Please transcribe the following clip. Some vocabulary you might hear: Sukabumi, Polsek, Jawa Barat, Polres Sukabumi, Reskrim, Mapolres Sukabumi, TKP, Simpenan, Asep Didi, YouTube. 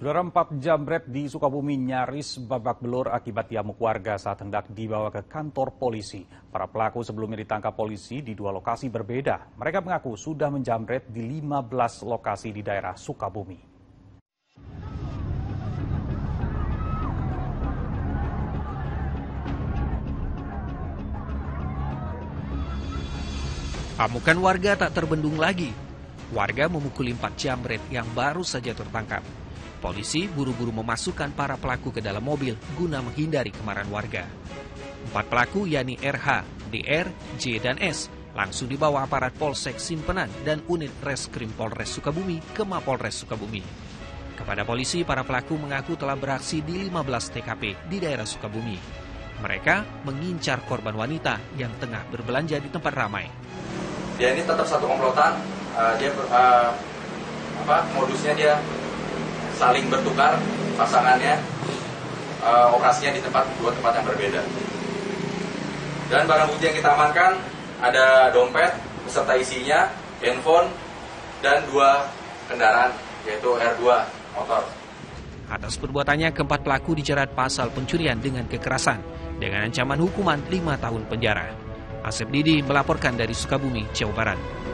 Saudara, 4 jambret di Sukabumi nyaris babak belur akibat diamuk warga saat hendak dibawa ke kantor polisi. Para pelaku sebelumnya ditangkap polisi di 2 lokasi berbeda. Mereka mengaku sudah menjambret di 15 lokasi di daerah Sukabumi. Amukan warga tak terbendung lagi. Warga memukuli 4 jambret yang baru saja tertangkap. Polisi buru-buru memasukkan para pelaku ke dalam mobil guna menghindari kemarahan warga. 4 pelaku yakni RH, DR, J, dan S langsung dibawa aparat Polsek Simpenan dan unit Reskrim Polres Sukabumi ke Mapolres Sukabumi. Kepada polisi, para pelaku mengaku telah beraksi di 15 TKP di daerah Sukabumi. Mereka mengincar korban wanita yang tengah berbelanja di tempat ramai. Dia ini tetap satu komplotan, modusnya dia saling bertukar pasangannya, operasinya di dua tempat yang berbeda. Dan barang bukti yang kita amankan ada dompet beserta isinya, handphone, dan 2 kendaraan yaitu R2 motor. Atas perbuatannya, keempat pelaku dijerat pasal pencurian dengan kekerasan dengan ancaman hukuman 5 tahun penjara. Asep Didi melaporkan dari Sukabumi, Jawa Barat.